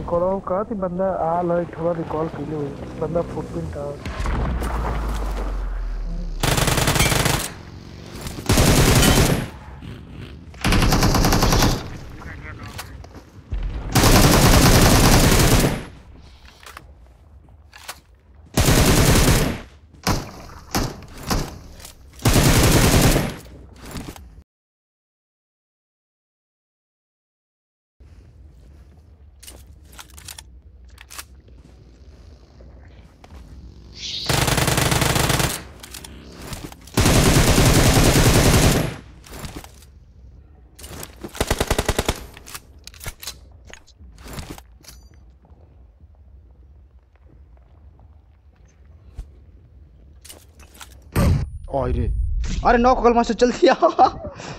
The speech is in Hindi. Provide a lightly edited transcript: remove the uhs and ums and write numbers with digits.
रिकॉल का थी बंदा आ लय थोड़ा रिकॉल के लिए बंदा फुटप्रिंट आ अरे नौ कल मास्टर चल दिया।